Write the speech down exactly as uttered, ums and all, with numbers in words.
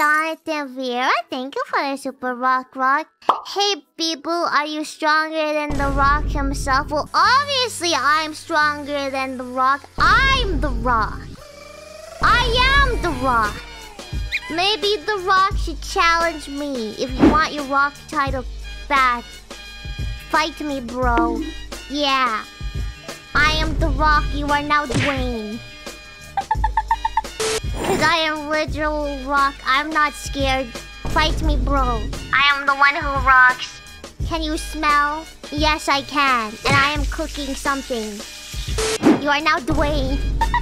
Jonathan Vera. Thank you for the super rock rock. Hey, people, are you stronger than The Rock himself? Well, obviously, I'm stronger than The Rock. I'm The Rock. I am The Rock. Maybe The Rock should challenge me. If you want your Rock title back, fight me, bro. Yeah. I am The Rock. You are now Dwayne. Because I am literal Rock. I'm not scared. Fight me, bro. I am the one who rocks. Can you smell? Yes, I can. And I am cooking something. You are now Dwayne.